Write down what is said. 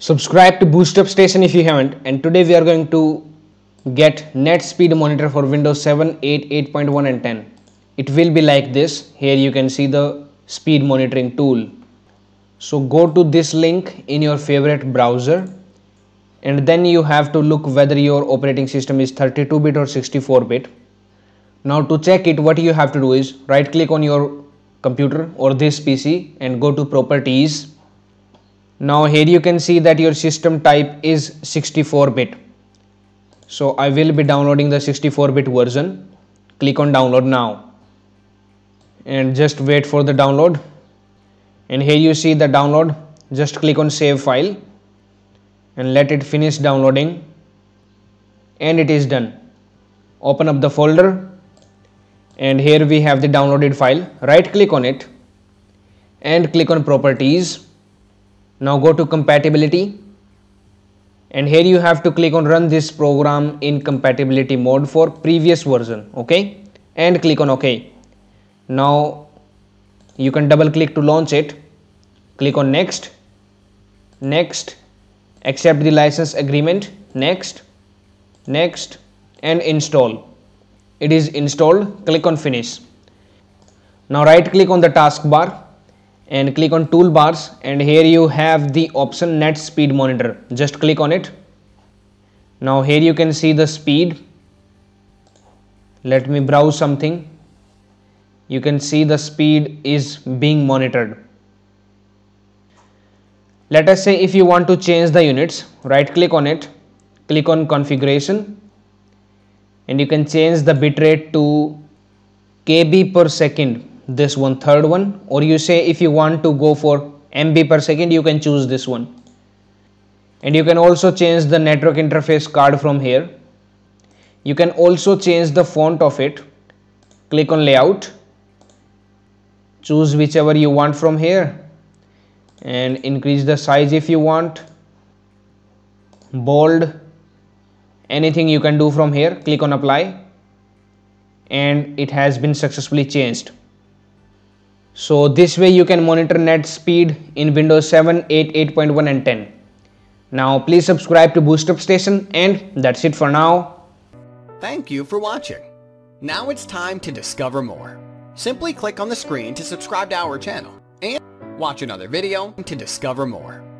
Subscribe to BoostUpStation if you haven't, and today we are going to get net speed monitor for Windows 7, 8, 8.1 and 10. It will be like this. Here you can see the speed monitoring tool. So go to this link in your favorite browser, and then you have to look whether your operating system is 32-bit or 64-bit. Now to check it, what you have to do is right click on your computer or this PC and go to properties. Now here you can see that your system type is 64-bit. So I will be downloading the 64-bit version. Click on download now and just wait for the download, and here you see the download. Just click on save file and let it finish downloading, and it is done. Open up the folder, and here we have the downloaded file. Right click on it and click on properties. Now go to compatibility, and here you have to click on run this program in compatibility mode for previous version, okay, and click on OK. Now you can double click to launch it. Click on next, next, accept the license agreement, next, next, and install. It is installed. Click on finish. Now right click on the taskbar and click on toolbars, and here you have the option net speed monitor. Just click on it. Now here you can see the speed. Let me browse something. You can see the speed is being monitored. Let us say if you want to change the units, right click on it, click on configuration, and you can change the bitrate to KB per second, this one, third one, or you say if you want to go for MB per second, you can choose this one. And you can also change the network interface card from here. You can also change the font of it. Click on layout, choose whichever you want from here, and increase the size if you want, bold, anything you can do from here. Click on apply, and it has been successfully changed. So this way you can monitor net speed in Windows 7, 8, 8.1 and 10. Now please subscribe to BoostUpStation, and that's it for now. Thank you for watching. Now it's time to discover more. Simply click on the screen to subscribe to our channel and watch another video to discover more.